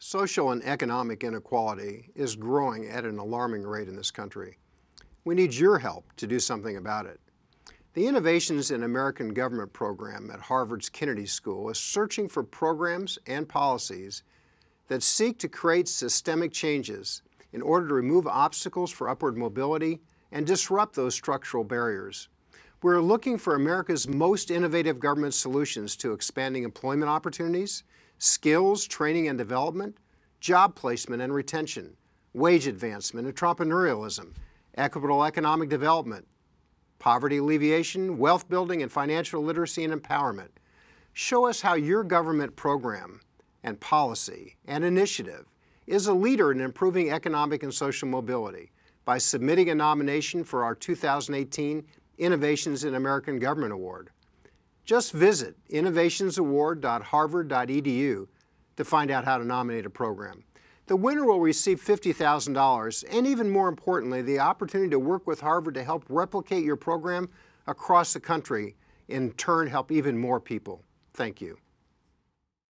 Social and economic inequality is growing at an alarming rate in this country. We need your help to do something about it. The Innovations in American Government Program at Harvard's Kennedy School is searching for programs and policies that seek to create systemic changes in order to remove obstacles for upward mobility and disrupt those structural barriers. We're looking for America's most innovative government solutions to expanding employment opportunities, skills, training and development, job placement and retention, wage advancement, entrepreneurialism, equitable economic development, poverty alleviation, wealth building, and financial literacy and empowerment. Show us how your government program and policy and initiative is a leader in improving economic and social mobility by submitting a nomination for our 2018 Innovations in American Government Award. Just visit innovationsaward.harvard.edu to find out how to nominate a program. The winner will receive $50,000 and, even more importantly, the opportunity to work with Harvard to help replicate your program across the country, in turn help even more people. Thank you.